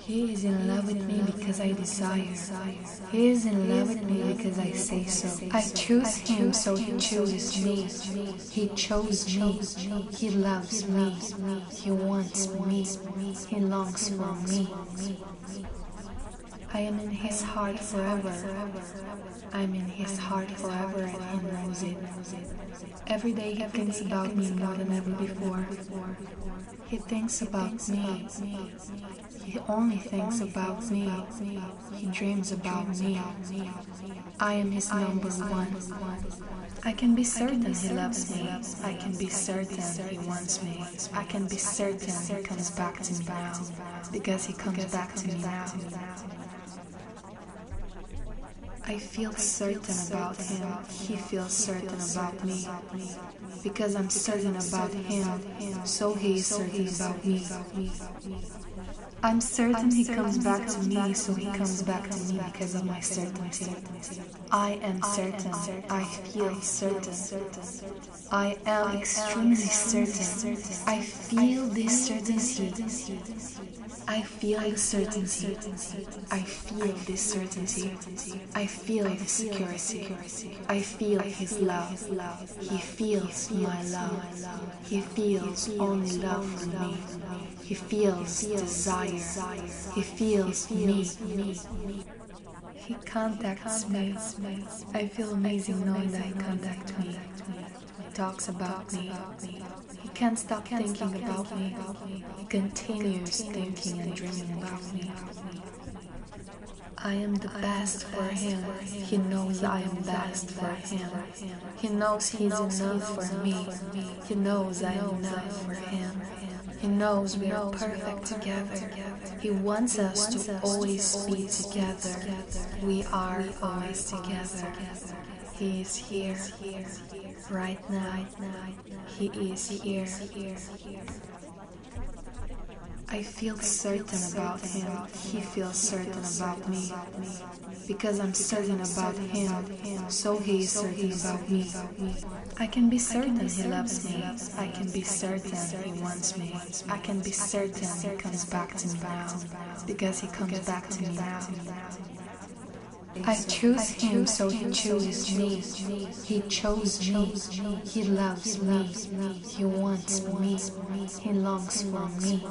He is in love with me because I desire. He is in love with me because I say so. I choose him, so he chooses me. He chose me. He loves me. He wants me. He longs for me. I am in his heart forever. I am in his heart forever, and he knows it. Every day he thinks about me more than ever before. He thinks about me. He only thinks about me. He dreams about me. I am his number one. I can be certain he loves me. I can be certain he wants me. I can be certain he comes back to me now, because he comes back to me now. I feel certain about him. He feels certain about me. Because I'm certain about him, so he is certain about me. I'm certain he comes back to me, so he comes back to me because of my certainty. I am certain. I feel certain. I am extremely certain. I feel this certainty. I feel the certainty. I feel this certainty. I feel his security. I feel his love. He feels my love. He feels only love for me. He feels desire. He feels me. He contacts me. I feel amazing knowing that he contacts me. He talks about me. He can't stop thinking about me. He continues thinking and dreaming about me. I am the best for him. He knows I am best for him. He knows he is enough for me. He knows I am enough for him. He knows we are perfect together. He wants us to always be together. We are always together. He is here, right now. He is here. I feel certain about him. He feels certain about me. Because I'm certain about him, so he is certain about me. I can be certain he loves me. I can be certain he wants me. I can be certain he comes back to me now. Because he comes back to me now. I choose him, so he chooses me. He chose me. He loves me. He wants me. He longs for me.